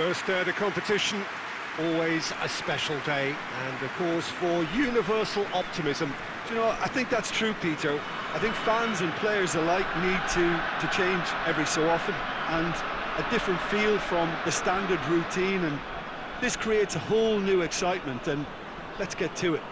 First day of the competition, always a special day and a cause for universal optimism. Do you know, I think that's true, Peter. I think fans and players alike need to change every so often, and a different feel from the standard routine, and this creates a whole new excitement, and let's get to it.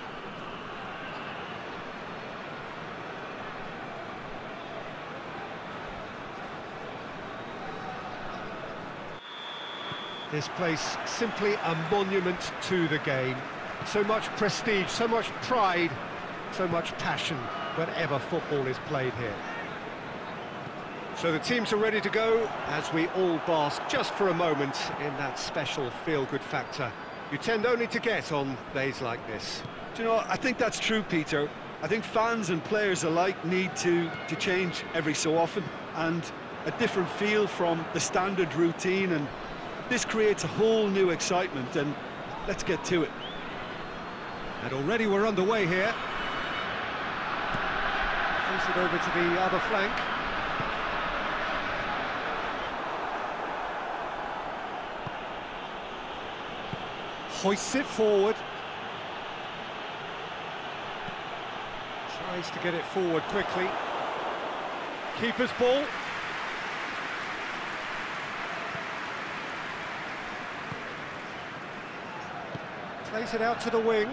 This place simply a monument to the game. So much prestige, so much pride, so much passion whenever football is played here. So the teams are ready to go as we all bask just for a moment in that special feel-good factor you tend only to get on days like this. Do you know, I think that's true, Peter. I think fans and players alike need to change every so often, and a different feel from the standard routine, and this creates a whole new excitement, and let's get to it. And already we're underway here. Face it over to the other flank. Hoists it forward. Tries to get it forward quickly. Keeper's ball. Plays it out to the wing.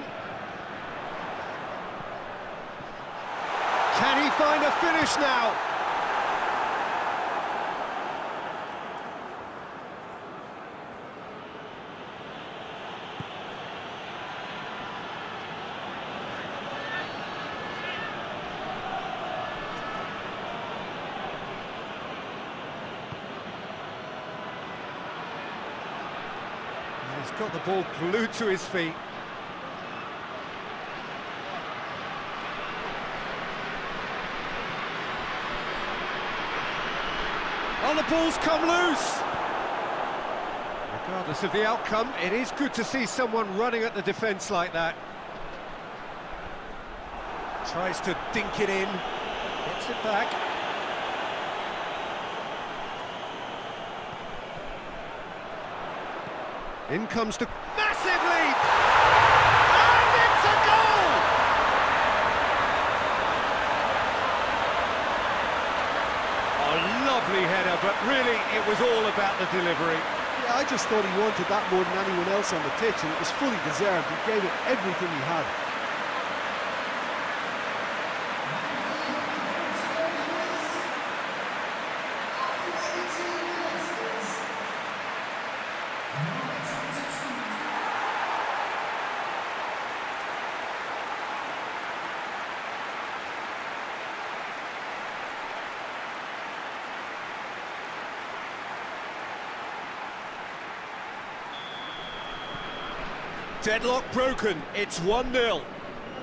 Can he find a finish now? He's got the ball glued to his feet. Oh, the ball's come loose! Regardless of the outcome, it is good to see someone running at the defence like that. Tries to dink it in, gets it back. In comes the massive leap, and it's a goal! A lovely header, but really it was all about the delivery. Yeah, I just thought he wanted that more than anyone else on the pitch, and it was fully deserved. He gave it everything he had. Deadlock broken, it's 1-0.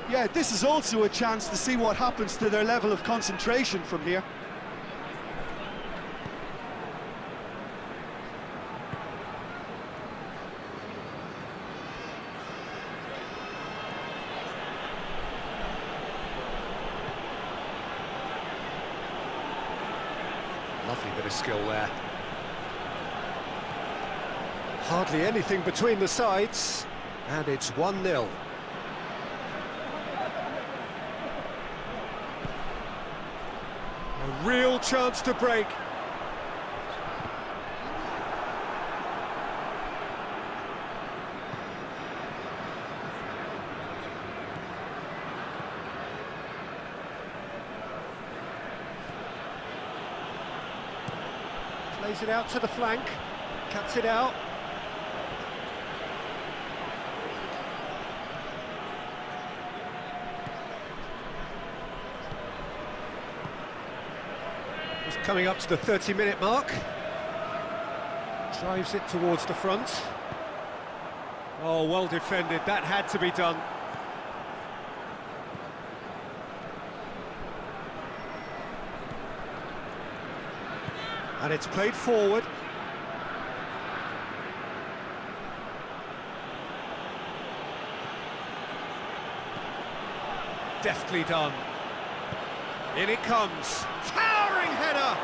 Yeah, this is also a chance to see what happens to their level of concentration from here. Lovely bit of skill there. Hardly anything between the sides. And it's 1-0. A real chance to break. Plays it out to the flank, cuts it out. Coming up to the 30-minute mark. Drives it towards the front. Oh, well defended. That had to be done. And it's played forward. Deftly done. In it comes. Towering header!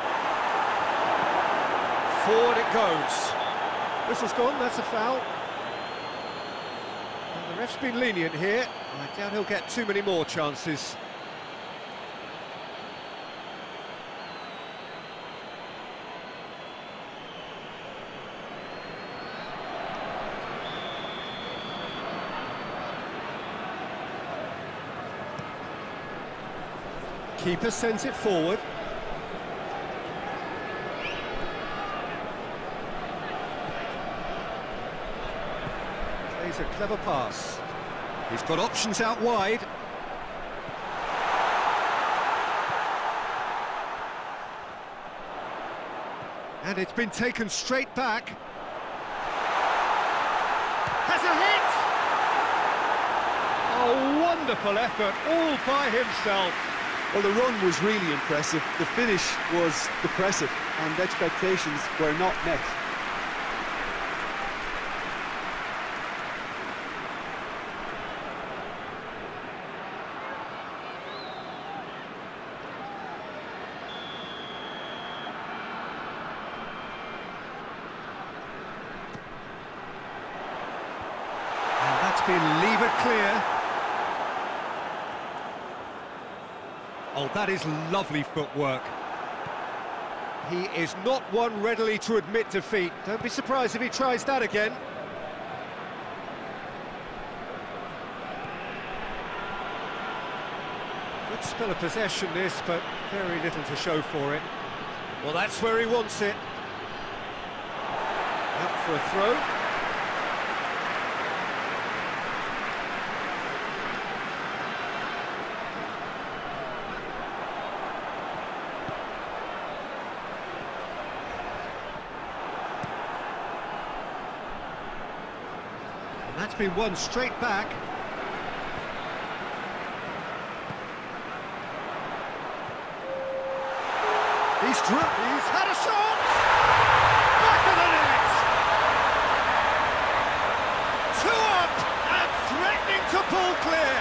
Forward it goes. Whistle's gone, that's a foul. And the ref's been lenient here. I doubt he'll get too many more chances. Keeper sends it forward. Plays a clever pass. He's got options out wide. And it's been taken straight back. Has a hit! A wonderful effort all by himself. Well, the run was really impressive, the finish was depressive, and expectations were not met. And that's been levered clear. Oh, that is lovely footwork. He is not one readily to admit defeat. Don't be surprised if he tries that again. Good spell of possession this, but very little to show for it. Well, that's where he wants it. Up for a throw. That's been won straight back. He's had a shot! Back of the net! Two up and threatening to pull clear.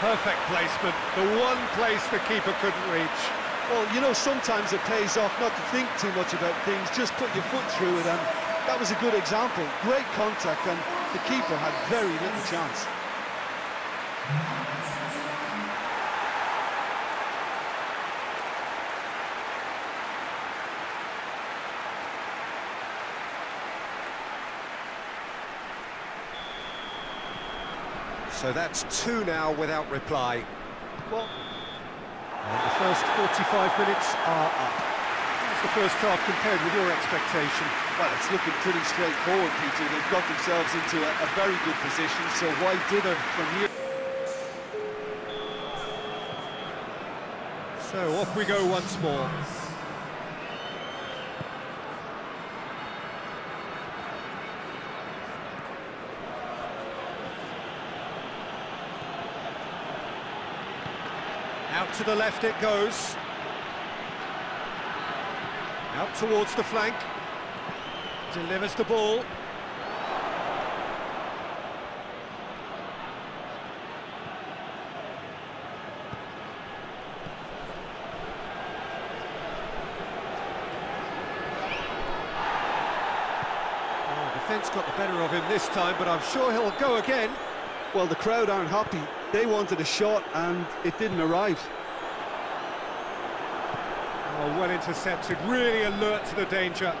Perfect placement, the one place the keeper couldn't reach. Well, you know, sometimes it pays off not to think too much about things, just put your foot through it, and that was a good example. Great contact, and the keeper had very little chance. So that's two now without reply. Well, and the first 45 minutes are up. How's the first half compared with your expectation? Well, it's looking pretty straightforward, Peter. They've got themselves into a very good position, so why dither from here? So, off we go once more. Out to the left it goes. Out towards the flank. Delivers the ball. Oh, defence got the better of him this time, but I'm sure he'll go again. Well, the crowd aren't happy. They wanted a shot, and it didn't arrive. Oh, well intercepted, really alert to the danger.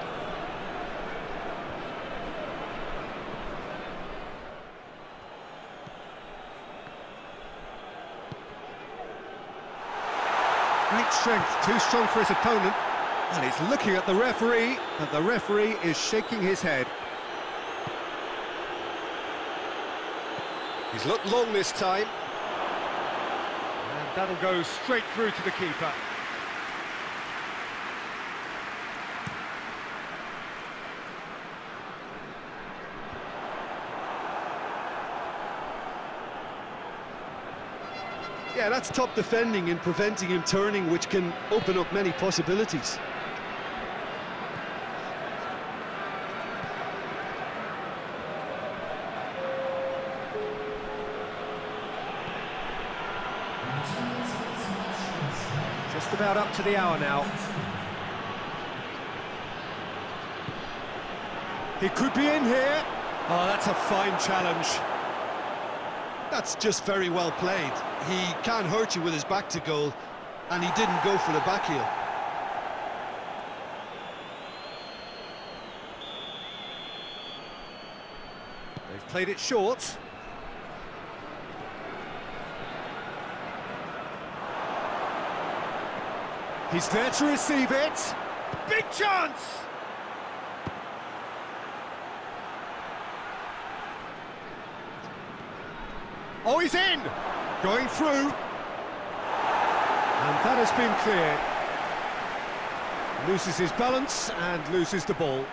Great strength, too strong for his opponent. And he's looking at the referee, but the referee is shaking his head. He's looked long this time. And that'll go straight through to the keeper. Yeah, that's top defending and preventing him turning, which can open up many possibilities. Just about up to the hour now. He could be in here. Oh, that's a fine challenge. That's just very well played. He can hurt you with his back to goal, and he didn't go for the back heel. They've played it short. He's there to receive it. Big chance! Oh, he's in! Going through. And that has been cleared. Loses his balance and loses the ball.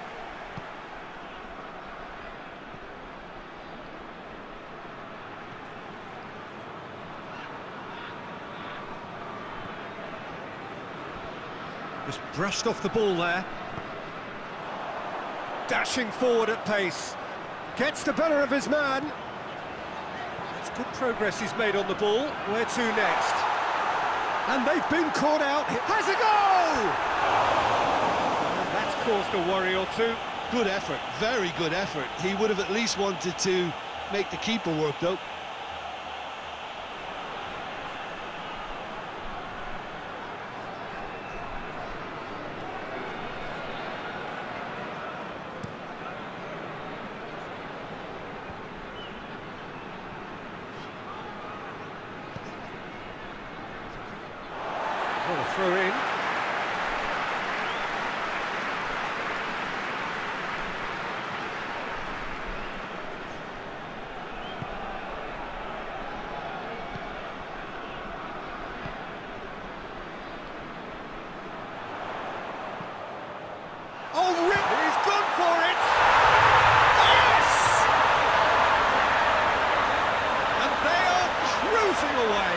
Just brushed off the ball there. Dashing forward at pace. Gets the better of his man. It's good progress he's made on the ball. Where to next? And they've been caught out. Has a goal! That's caused a worry or two. Good effort. Very good effort. He would have at least wanted to make the keeper work, though. Throw in. Oh, Rick! He's gone for it! Yes! And they are cruising away.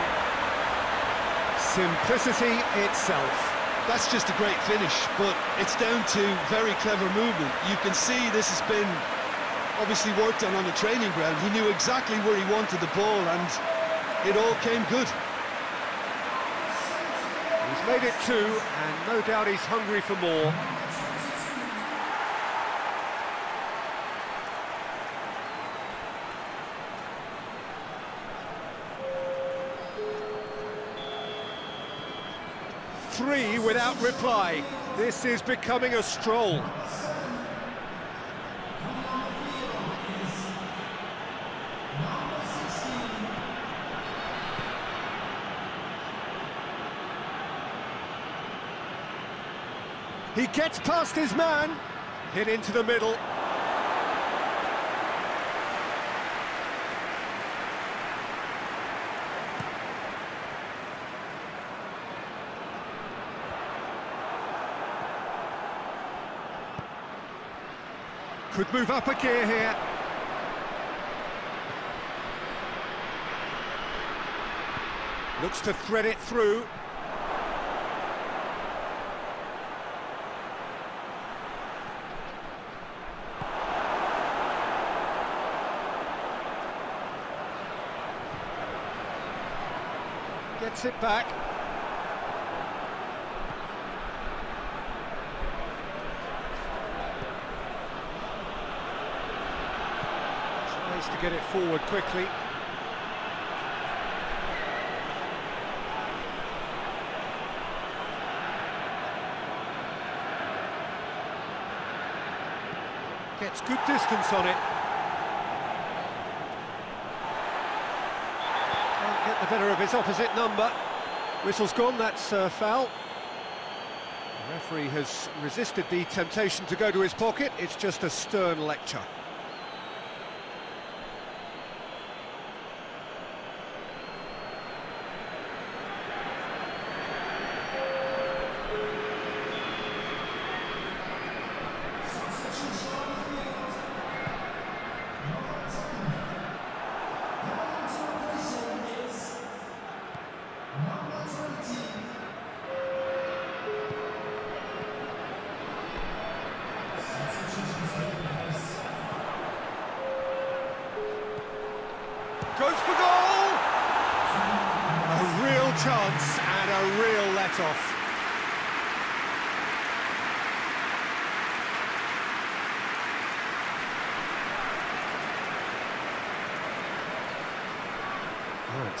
Simplicity itself. That's just a great finish, but it's down to very clever movement. You can see this has been obviously worked on the training ground. He knew exactly where he wanted the ball, and it all came good. He's made it two, and no doubt he's hungry for more. Three without reply. This is becoming a stroll. He gets past his man, hit into the middle. Could move up a gear here. Looks to thread it through. Gets it back. To get it forward quickly. Gets good distance on it. Can't get the better of his opposite number. Whistle's gone, that's a foul. The referee has resisted the temptation to go to his pocket. It's just a stern lecture. Goes for goal! A real chance and a real let-off.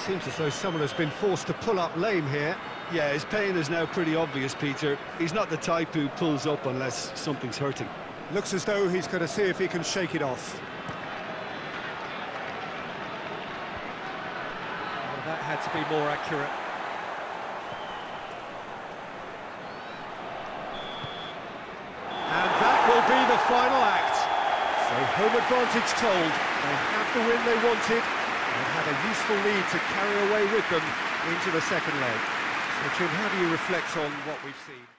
Seems as though someone has been forced to pull up lame here. Yeah, his pain is now pretty obvious, Peter. He's not the type who pulls up unless something's hurting. Looks as though he's going to see if he can shake it off. Oh, that had to be more accurate. And that will be the final act. So home advantage told. They have the win they wanted and have a useful lead to carry away with them into the second leg. So Jim, how do you reflect on what we've seen?